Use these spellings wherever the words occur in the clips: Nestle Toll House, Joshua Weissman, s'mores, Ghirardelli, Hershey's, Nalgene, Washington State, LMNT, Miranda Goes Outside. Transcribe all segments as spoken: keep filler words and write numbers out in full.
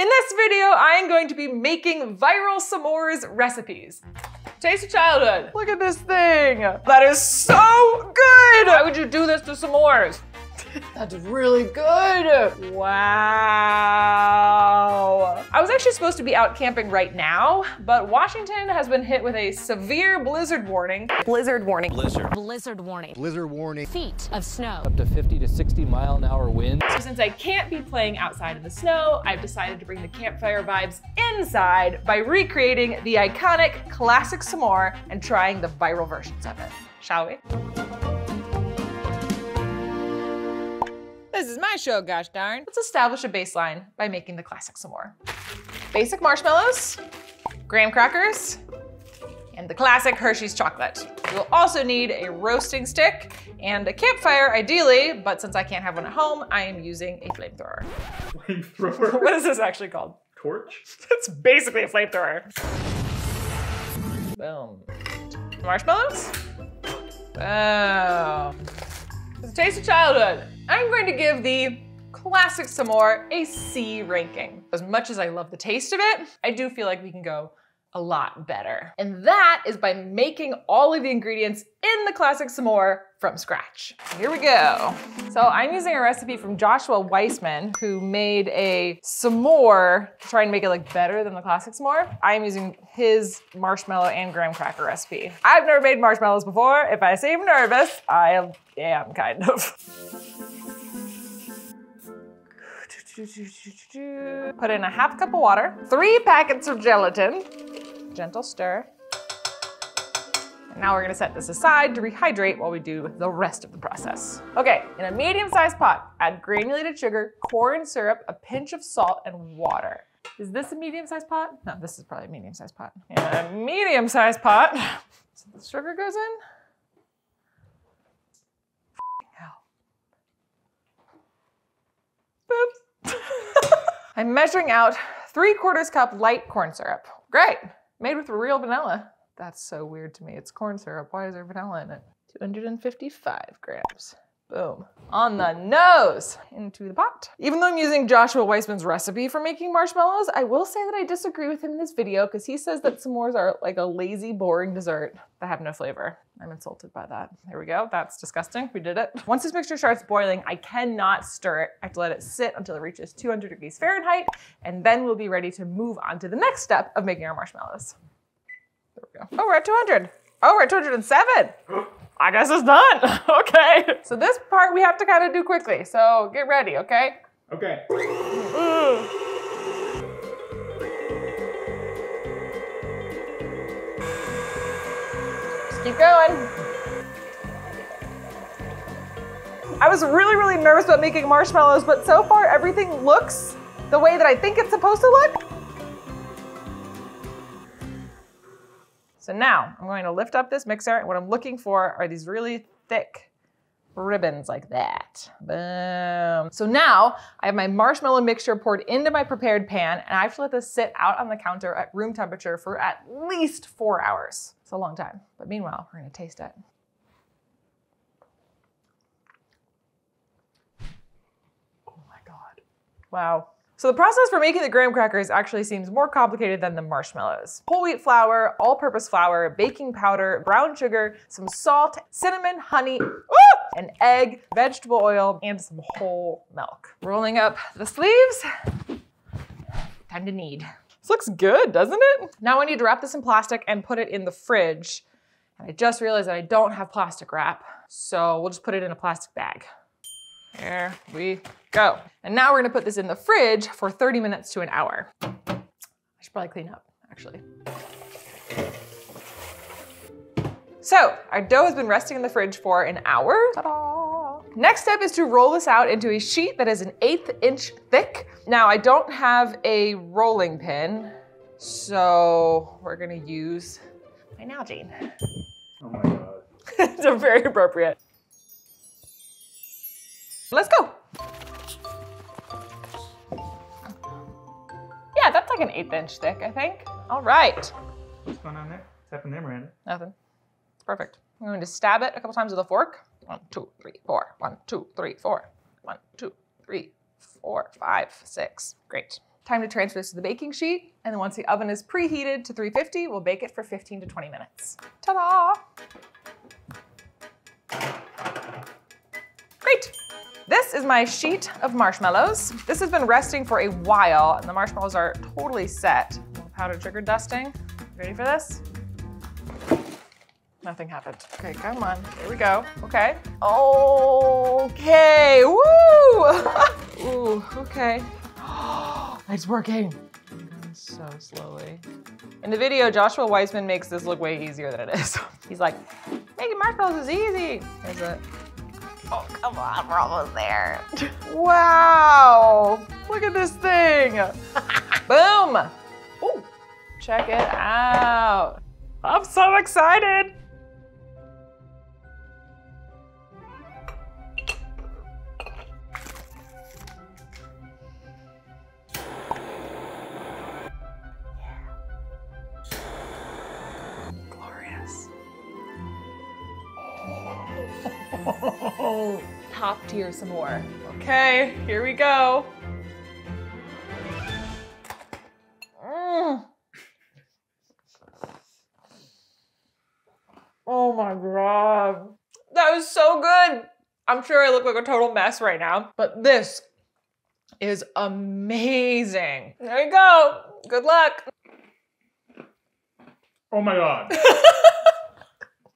In this video, I am going to be making viral s'mores recipes. Taste of childhood. Look at this thing. That is so good. Why would you do this to s'mores? That's really good. Wow. I was actually supposed to be out camping right now, but Washington has been hit with a severe blizzard warning. Blizzard warning. Blizzard. Blizzard warning. Blizzard warning. Feet of snow. Up to fifty to sixty mile an hour wind. So since I can't be playing outside in the snow, I've decided to bring the campfire vibes inside by recreating the iconic classic s'more and trying the viral versions of it. Shall we? This is my show, gosh darn. Let's establish a baseline by making the classic s'more. Basic marshmallows, graham crackers, and the classic Hershey's chocolate. You'll also need a roasting stick and a campfire, ideally, but since I can't have one at home, I am using a flamethrower. Flamethrower? What is this actually called? Torch? It's basically a flamethrower. Boom. Marshmallows. Wow. It's a taste of childhood. I'm going to give the classic s'more a C ranking. As much as I love the taste of it, I do feel like we can go a lot better. And that is by making all of the ingredients in the classic s'more from scratch. Here we go. So I'm using a recipe from Joshua Weissman, who made a s'more to try and make it look better than the classic s'more. I'm using his marshmallow and graham cracker recipe. I've never made marshmallows before. If I seem nervous, I am kind of. Put in a half cup of water, three packets of gelatin, gentle stir. And now we're gonna set this aside to rehydrate while we do the rest of the process. Okay, in a medium-sized pot, add granulated sugar, corn syrup, a pinch of salt, and water. Is this a medium-sized pot? No, this is probably a medium-sized pot. In a medium-sized pot, so the sugar goes in. Oops. I'm measuring out three quarters cup light corn syrup. Great, made with real vanilla. That's so weird to me, it's corn syrup. Why is there vanilla in it? two hundred fifty-five grams, boom. On the nose, into the pot. Even though I'm using Joshua Weissman's recipe for making marshmallows, I will say that I disagree with him in this video because he says that s'mores are like a lazy, boring dessert that have no flavor. I'm insulted by that. There we go, that's disgusting, we did it. Once this mixture starts boiling, I cannot stir it. I have to let it sit until it reaches two hundred degrees Fahrenheit, and then we'll be ready to move on to the next step of making our marshmallows. There we go. Oh, we're at two hundred. Oh, we're at two hundred seven. I guess it's done, okay. So this part we have to kind of do quickly, so get ready, okay? Okay. Mm-hmm. Keep going. I was really, really nervous about making marshmallows, but so far everything looks the way that I think it's supposed to look. So now I'm going to lift up this mixer, and what I'm looking for are these really thick ribbons like that. Boom. So now I have my marshmallow mixture poured into my prepared pan, and I have to let this sit out on the counter at room temperature for at least four hours. It's a long time, but meanwhile, we're gonna taste it. Oh my God. Wow. So the process for making the graham crackers actually seems more complicated than the marshmallows. Whole wheat flour, all-purpose flour, baking powder, brown sugar, some salt, cinnamon, honey, an egg, vegetable oil, and some whole milk. Rolling up the sleeves, time to knead. This looks good, doesn't it? Now I need to wrap this in plastic and put it in the fridge. And I just realized that I don't have plastic wrap, so we'll just put it in a plastic bag. There we go. And now we're gonna put this in the fridge for thirty minutes to an hour. I should probably clean up, actually. So our dough has been resting in the fridge for an hour. Ta-da! Next step is to roll this out into a sheet that is an eighth inch thick. Now I don't have a rolling pin, so we're gonna use my Nalgene. Oh my God. It's very appropriate. Let's go. Yeah, that's like an eighth inch thick, I think. All right. What's going on there? What's happening there, Miranda? Nothing. It's perfect. I'm going to stab it a couple times with a fork. One, two, three, four. One, two, three, four. One, two, three, four, five, six. Great. Time to transfer this to the baking sheet. And then once the oven is preheated to three fifty, we'll bake it for fifteen to twenty minutes. Ta-da! Great. This is my sheet of marshmallows. This has been resting for a while and the marshmallows are totally set. Powder sugar dusting. Ready for this? Nothing happened. Okay, come on. Here we go. Okay. Okay. Woo! Ooh, okay. It's working. So slowly. In the video, Joshua Weissman makes this look way easier than it is. He's like, making marshmallows is easy. There's a, oh, come on, we're almost there. Wow, look at this thing. Boom. Ooh, check it out. I'm so excited. Top tier some more. Okay, here we go. Mm. Oh my God. That was so good. I'm sure I look like a total mess right now, but this is amazing. There you go. Good luck. Oh my God.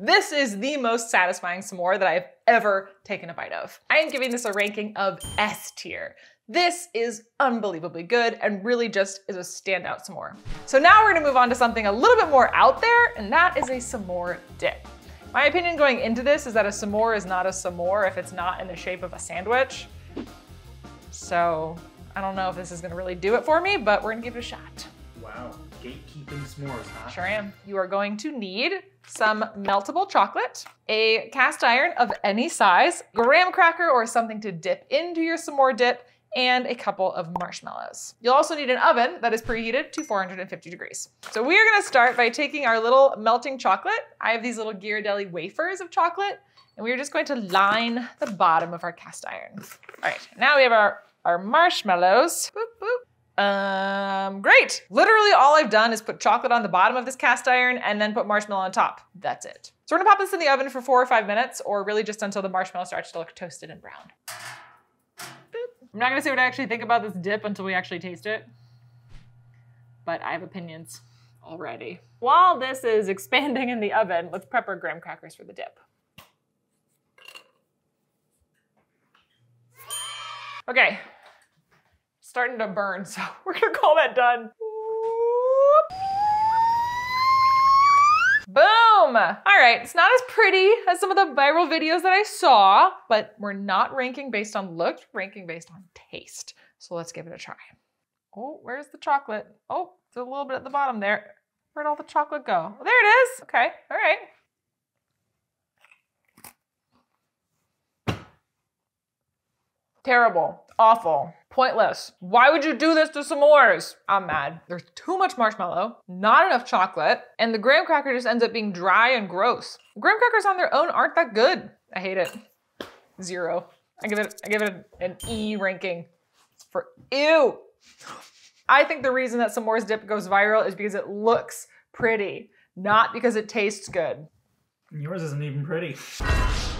This is the most satisfying s'more that I've ever taken a bite of. I am giving this a ranking of S tier. This is unbelievably good and really just is a standout s'more. So now we're gonna move on to something a little bit more out there, and that is a s'more dip. My opinion going into this is that a s'more is not a s'more if it's not in the shape of a sandwich. So I don't know if this is gonna really do it for me, but we're gonna give it a shot. Wow, gatekeeping s'mores, huh? Sure am. You are going to need some meltable chocolate, a cast iron of any size, graham cracker or something to dip into your s'more dip, and a couple of marshmallows. You'll also need an oven that is preheated to four hundred fifty degrees. So we are gonna start by taking our little melting chocolate. I have these little Ghirardelli wafers of chocolate, and we are just going to line the bottom of our cast iron. All right, now we have our, our marshmallows. Boop, boop. Um, great. Literally all I've done is put chocolate on the bottom of this cast iron and then put marshmallow on top. That's it. So we're gonna pop this in the oven for four or five minutes or really just until the marshmallow starts to look toasted and brown. Boop. I'm not gonna say what I actually think about this dip until we actually taste it, but I have opinions already. While this is expanding in the oven, let's prep our graham crackers for the dip. Okay. Starting to burn, so we're gonna call that done. Boom! All right, it's not as pretty as some of the viral videos that I saw, but we're not ranking based on looks, ranking based on taste. So let's give it a try. Oh, where's the chocolate? Oh, it's a little bit at the bottom there. Where'd all the chocolate go? Well, there it is. Okay, all right. Terrible, awful, pointless. Why would you do this to s'mores? I'm mad. There's too much marshmallow, not enough chocolate, and the graham cracker just ends up being dry and gross. Graham crackers on their own aren't that good. I hate it. Zero. I give it, I give it an E ranking for ew. I think the reason that s'mores dip goes viral is because it looks pretty, not because it tastes good. Yours isn't even pretty.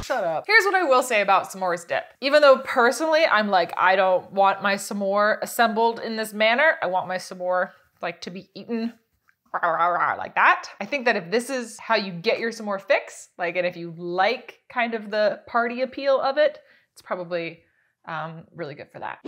Shut up. Here's what I will say about s'mores dip. Even though personally, I'm like, I don't want my s'more assembled in this manner. I want my s'more like to be eaten rah, rah, rah, like that. I think that if this is how you get your s'more fix, like, and if you like kind of the party appeal of it, it's probably um, really good for that.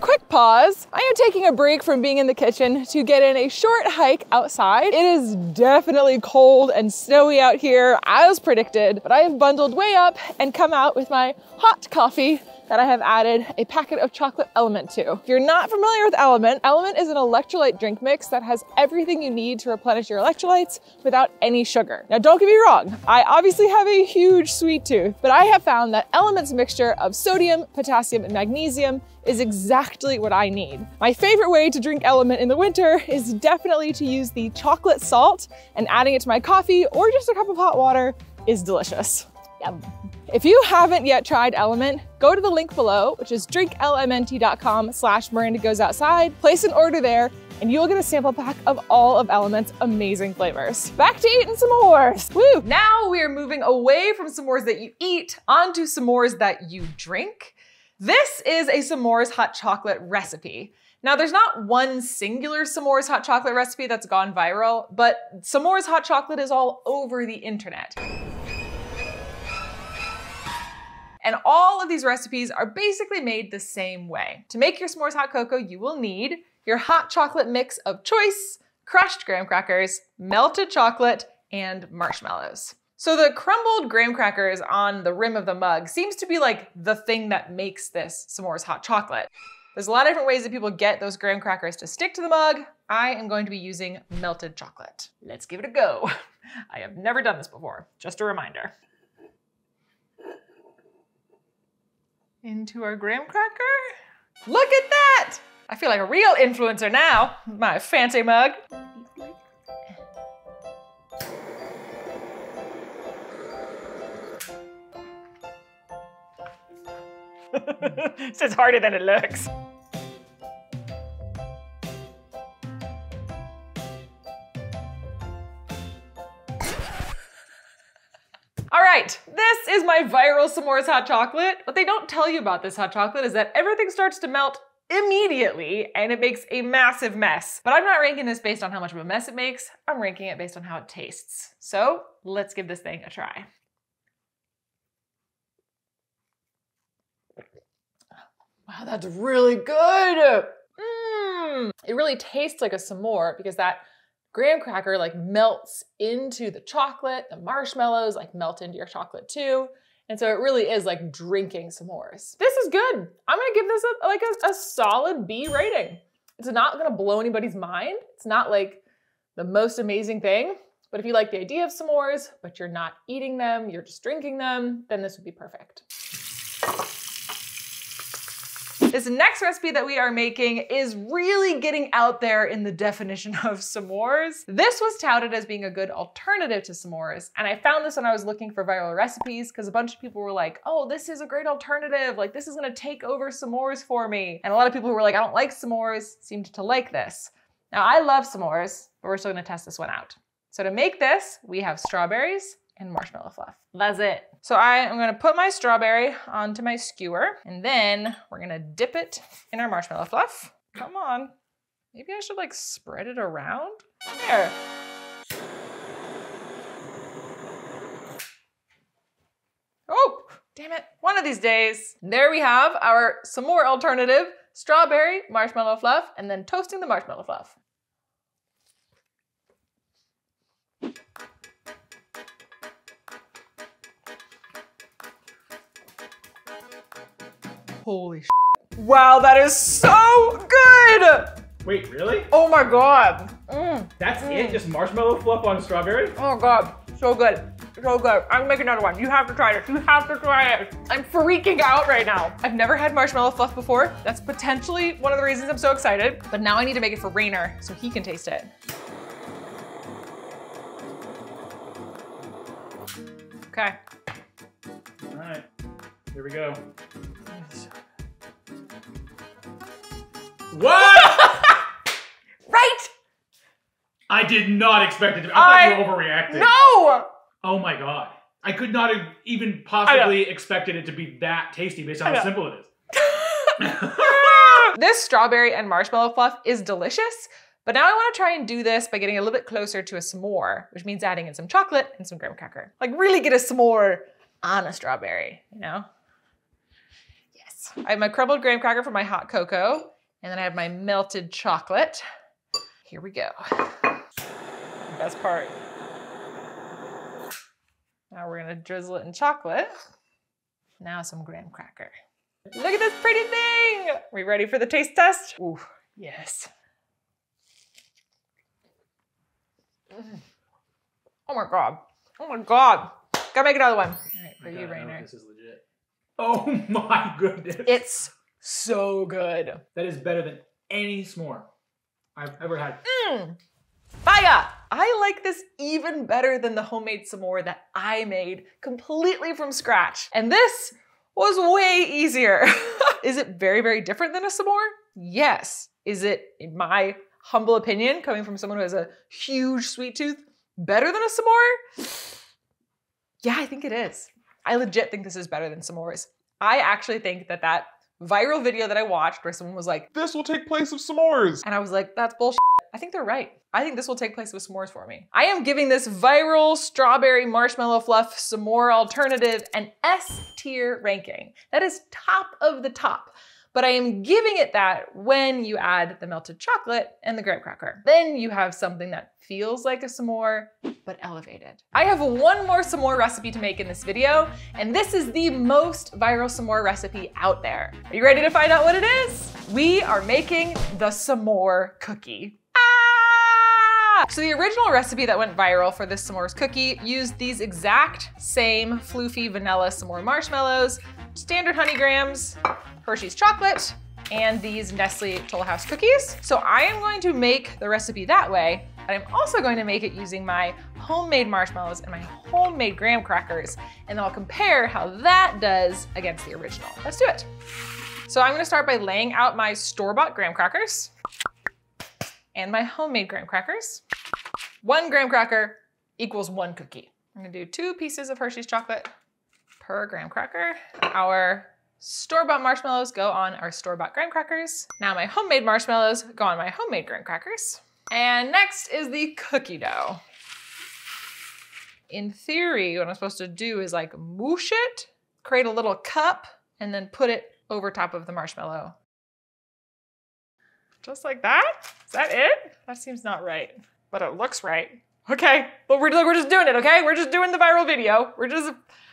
Quick pause. I am taking a break from being in the kitchen to get in a short hike outside. It is definitely cold and snowy out here, as predicted, but I have bundled way up and come out with my hot coffee that I have added a packet of chocolate L M N T to. If you're not familiar with L M N T, L M N T is an electrolyte drink mix that has everything you need to replenish your electrolytes without any sugar. Now, don't get me wrong, I obviously have a huge sweet tooth, but I have found that L M N T's mixture of sodium, potassium, and magnesium is exactly what I need. My favorite way to drink L M N T in the winter is definitely to use the chocolate salt, and adding it to my coffee or just a cup of hot water is delicious. Yum. If you haven't yet tried L M N T, go to the link below, which is drink L M N T dot com slash Miranda Goes Outside, place an order there, and you'll get a sample pack of all of L M N T's amazing flavors. Back to eating s'mores. Woo! Now we are moving away from s'mores that you eat onto s'mores that you drink. This is a s'mores hot chocolate recipe. Now, there's not one singular s'mores hot chocolate recipe that's gone viral, but s'mores hot chocolate is all over the internet. And all of these recipes are basically made the same way. To make your s'mores hot cocoa, you will need your hot chocolate mix of choice, crushed graham crackers, melted chocolate, and marshmallows. So the crumbled graham crackers on the rim of the mug seems to be like the thing that makes this s'mores hot chocolate. There's a lot of different ways that people get those graham crackers to stick to the mug. I am going to be using melted chocolate. Let's give it a go. I have never done this before, just a reminder. Into our graham cracker. Look at that! I feel like a real influencer now, my fancy mug. This is harder than it looks. All right, this is my viral s'mores hot chocolate. What they don't tell you about this hot chocolate is that everything starts to melt immediately and it makes a massive mess. But I'm not ranking this based on how much of a mess it makes. I'm ranking it based on how it tastes. So let's give this thing a try. Wow, that's really good. Mmm. It really tastes like a s'more because that graham cracker like melts into the chocolate, the marshmallows like melt into your chocolate too. And so it really is like drinking s'mores. This is good. I'm gonna give this a, like a, a solid B rating. It's not gonna blow anybody's mind. It's not like the most amazing thing, but if you like the idea of s'mores, but you're not eating them, you're just drinking them, then this would be perfect. This next recipe that we are making is really getting out there in the definition of s'mores. This was touted as being a good alternative to s'mores. And I found this when I was looking for viral recipes because a bunch of people were like, oh, this is a great alternative. Like this is gonna take over s'mores for me. And a lot of people who were like, I don't like s'mores, seemed to like this. Now I love s'mores, but we're still gonna test this one out. So to make this, we have strawberries and marshmallow fluff. That's it. So I am gonna put my strawberry onto my skewer and then we're gonna dip it in our marshmallow fluff. Come on. Maybe I should like spread it around. There. Oh, damn it. One of these days. There we have our s'more alternative, strawberry, marshmallow fluff, and then toasting the marshmallow fluff. Holy shit. Wow, that is so good! Wait, really? Oh my god. Mm. That's mm. it? Just marshmallow fluff on strawberry? Oh god, so good, so good. I'm gonna make another one. You have to try it, you have to try it. I'm freaking out right now. I've never had marshmallow fluff before. That's potentially one of the reasons I'm so excited, but now I need to make it for Rainer so he can taste it. Okay. All right, here we go. What? Right? I did not expect it to be. I thought I, you were overreacting. No! Oh my god. I could not have even possibly expected it to be that tasty based on how simple it is. This strawberry and marshmallow fluff is delicious, but now I want to try and do this by getting a little bit closer to a s'more, which means adding in some chocolate and some graham cracker. Like really get a s'more on a strawberry, you know? Yes. I have my crumbled graham cracker for my hot cocoa. And then I have my melted chocolate. Here we go. Best part. Now we're gonna drizzle it in chocolate. Now some graham cracker. Look at this pretty thing. Are we ready for the taste test? Ooh, yes. Mm. Oh my God. Oh my God. Gotta make another one. All right, for you, Rainer. This is legit. Oh my goodness. It's so good. That is better than any s'more I've ever had. Mmm. Fire! I like this even better than the homemade s'more that I made completely from scratch. And this was way easier. Is it very, very different than a s'more? Yes. Is it, in my humble opinion, coming from someone who has a huge sweet tooth, better than a s'more? Yeah, I think it is. I legit think this is better than s'mores. I actually think that that viral video that I watched where someone was like, this will take place of s'mores. And I was like, that's bullshit. I think they're right. I think this will take place with s'mores for me. I am giving this viral strawberry marshmallow fluff s'more alternative an S tier ranking. That is top of the top. But I am giving it that when you add the melted chocolate and the graham cracker. Then you have something that feels like a s'more, but elevated. I have one more s'more recipe to make in this video, and this is the most viral s'more recipe out there. Are you ready to find out what it is? We are making the s'more cookie. So the original recipe that went viral for this s'mores cookie used these exact same floofy vanilla s'more marshmallows, standard honey grams, Hershey's chocolate, and these Nestle Toll House cookies. So I am going to make the recipe that way, but I'm also going to make it using my homemade marshmallows and my homemade graham crackers, and then I'll compare how that does against the original. Let's do it. So I'm gonna start by laying out my store-bought graham crackers and my homemade graham crackers. One graham cracker equals one cookie. I'm gonna do two pieces of Hershey's chocolate per graham cracker. Our store-bought marshmallows go on our store-bought graham crackers. Now my homemade marshmallows go on my homemade graham crackers. And next is the cookie dough. In theory, what I'm supposed to do is like moosh it, create a little cup, and then put it over top of the marshmallow. Just like that? Is that it? That seems not right, but it looks right. Okay, but we're, we're just doing it, okay? We're just doing the viral video. We're just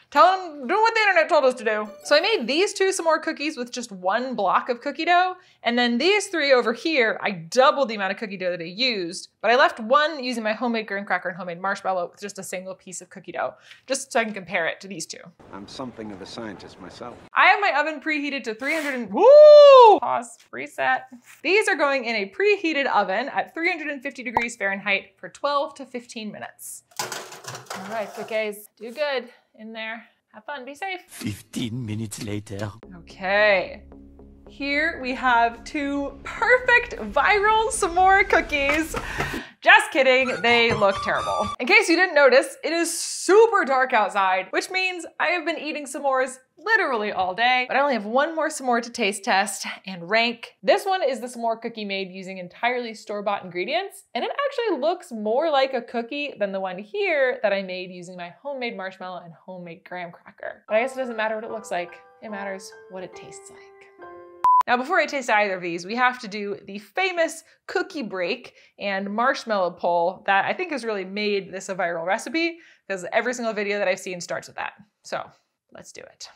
Tell them, do what the internet told us to do. So I made these two s'more cookies with just one block of cookie dough. And then these three over here, I doubled the amount of cookie dough that I used, but I left one using my homemade graham cracker and homemade marshmallow with just a single piece of cookie dough, just so I can compare it to these two. I'm something of a scientist myself. I have my oven preheated to three hundred and, woo! Pause, reset. These are going in a preheated oven at three hundred fifty degrees Fahrenheit for twelve to fifteen minutes. All right, cookies, do good. In there. Have fun, be safe. fifteen minutes later. Okay, here we have two perfect viral s'more cookies. Just kidding, they look terrible. In case you didn't notice, it is super dark outside, which means I have been eating s'mores literally all day, but I only have one more s'more to taste test and rank. This one is the s'more cookie made using entirely store-bought ingredients, and it actually looks more like a cookie than the one here that I made using my homemade marshmallow and homemade graham cracker. But I guess it doesn't matter what it looks like, it matters what it tastes like. Now, before I taste either of these, we have to do the famous cookie break and marshmallow poll that I think has really made this a viral recipe because every single video that I've seen starts with that. So let's do it.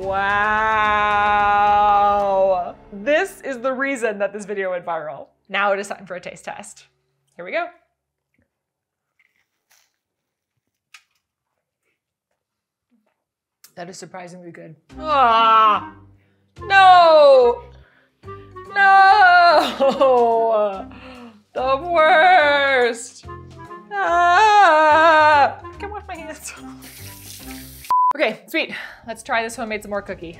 Wow. This is the reason that this video went viral. Now it is time for a taste test. Here we go. That is surprisingly good. Ah, no, no, the worst. Ah, I can wash my hands. Okay, sweet. Let's try this homemade s'more cookie.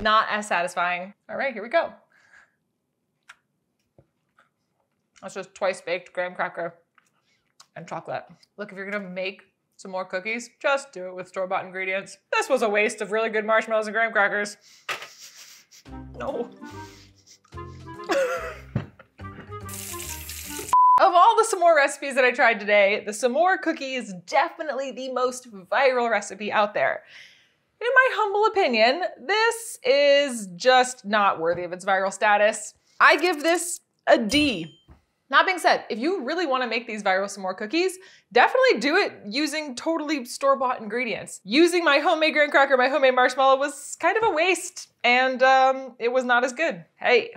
Not as satisfying. All right, here we go. That's just twice baked graham cracker and chocolate. Look, if you're gonna make s'more cookies, just do it with store-bought ingredients. This was a waste of really good marshmallows and graham crackers. No. Of all the s'more recipes that I tried today, the s'more cookie is definitely the most viral recipe out there. In my humble opinion, this is just not worthy of its viral status. I give this a D. That being said, if you really want to make these viral s'more cookies, definitely do it using totally store-bought ingredients. Using my homemade graham cracker, my homemade marshmallow was kind of a waste, and um, it was not as good. Hey.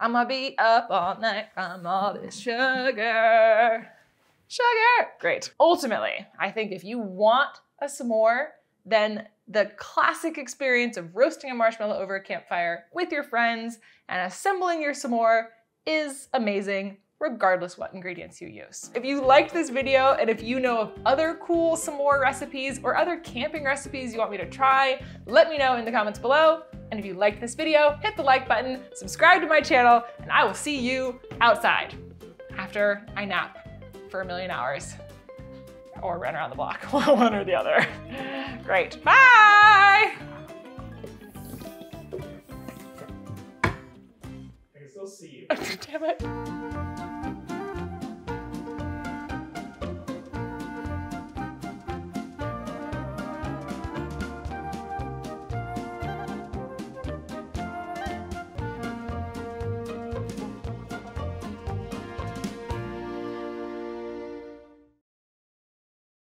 I'ma be up all night from all this sugar. Sugar. Great. Ultimately, I think if you want a s'more, then the classic experience of roasting a marshmallow over a campfire with your friends and assembling your s'more is amazing, regardless what ingredients you use. If you liked this video and if you know of other cool s'more recipes or other camping recipes you want me to try, let me know in the comments below. And if you liked this video, hit the like button, subscribe to my channel, and I will see you outside after I nap for a million hours or run around the block, one or the other. Great, bye! I can still see you. Damn it.